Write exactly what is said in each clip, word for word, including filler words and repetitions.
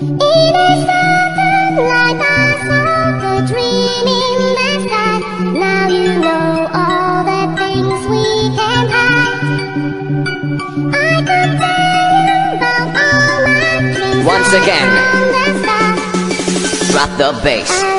Once again, drop the bass.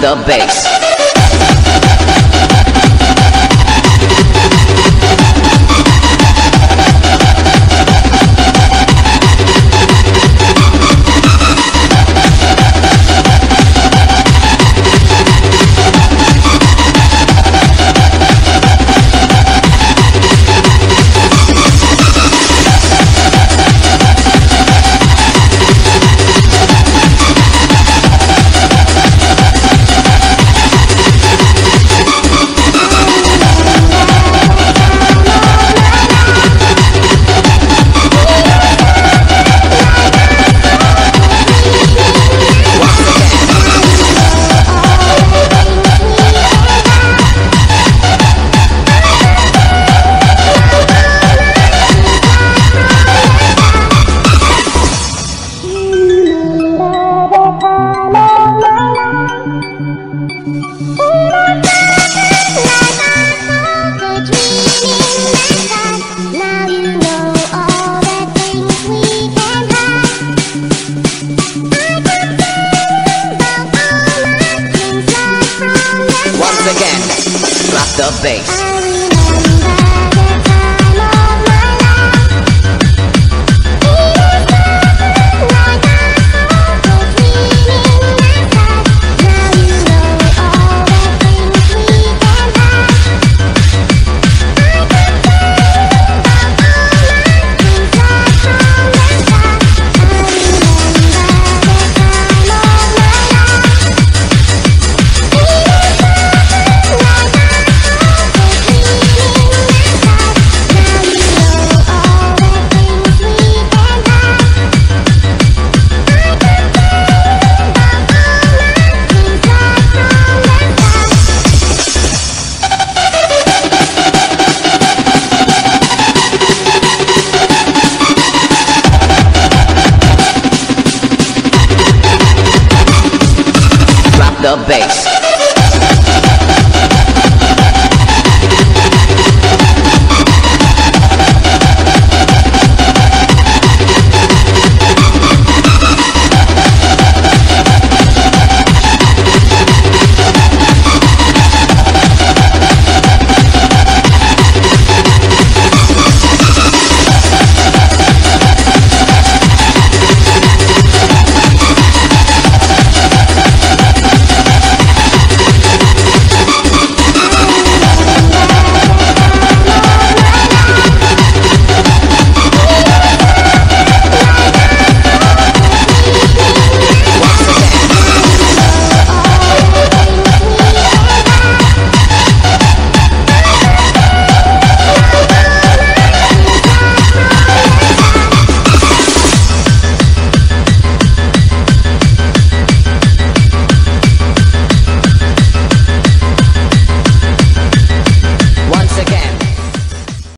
The bass.